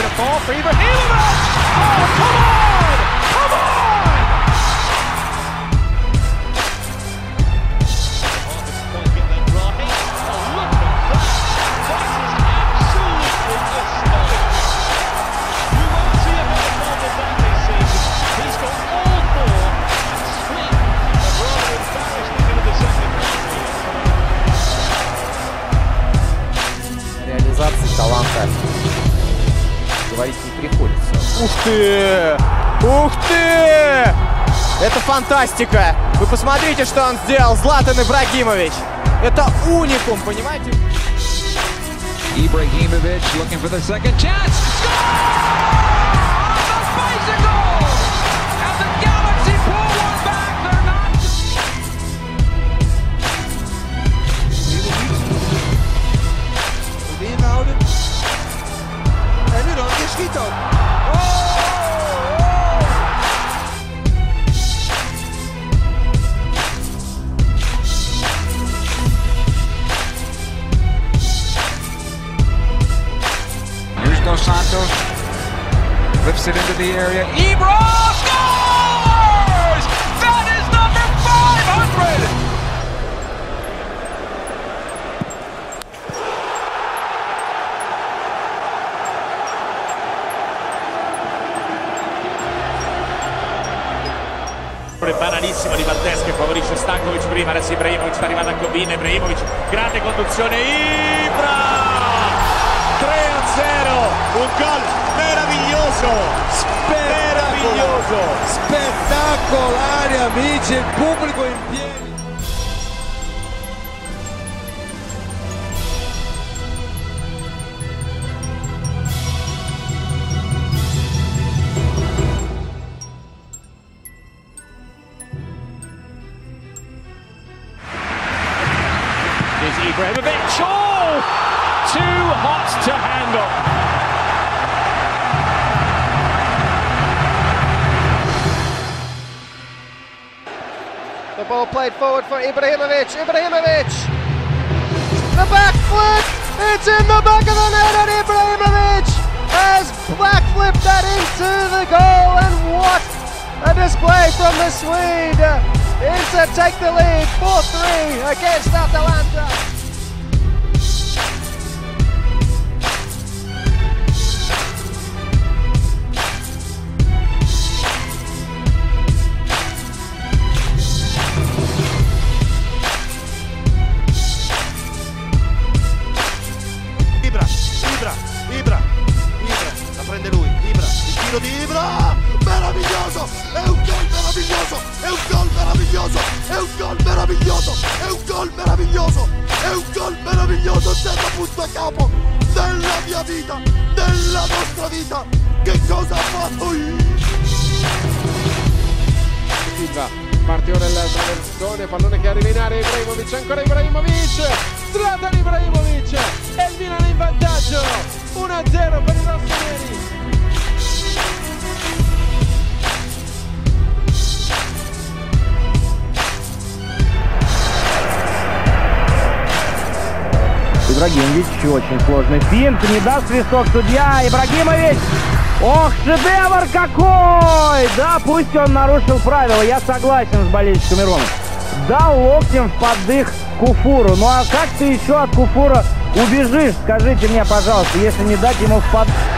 gonna fall for Ibrahimovic! Oh, come on! Come on! Oh, this point in the drive. Oh, look at that! That is absolutely astounding. You won't see a better moment than this season. He's got all four and split a rather embarrassing into the second half. Реализация таланта. Говорить не приходится. Ух ты! Ух ты! Это фантастика! Вы посмотрите, что он сделал, Златан Ибрагимович! Это уникум, понимаете? Ibrahimovic looking for the second chance. Santos lifts it into the area. Ibra scores! That is number 500! Banalissimo di Baldisse che favorisce Stankovic prima, adesso Ibrahimovic sta arrivando a Kobina, Ibrahimovic, grande conduzione, Ibra! 3-0, un gol meraviglioso, meraviglioso, spettacolare amici, il pubblico in piedi. Ibrahimovic, oh! Too hot to handle. The ball played forward for Ibrahimovic. Ibrahimovic. The backflip. It's in the back of the net, and Ibrahimovic has backflipped that into the goal. And what a display from the Swede! Inter take the lead 4-3 against Atalanta. È un gol meraviglioso, senza punto a capo, nella mia vita, nella nostra vita, che cosa ha fatto io? Parte ora il traversone, pallone che arriva in area, Ibrahimovic, ancora Ibrahimovic, Zlatan Ibrahimovic, e il Milan in vantaggio, 1-0 per i rossoneri. Ибрагимович, очень сложный финт, не даст свисток судья, Ибрагимович, ох, шедевр какой, да, пусть он нарушил правила, я согласен с болельщиками Ромы, дал локтем в поддых Куфуру, ну а как ты еще от Куфура убежишь, скажите мне, пожалуйста, если не дать ему в поддых?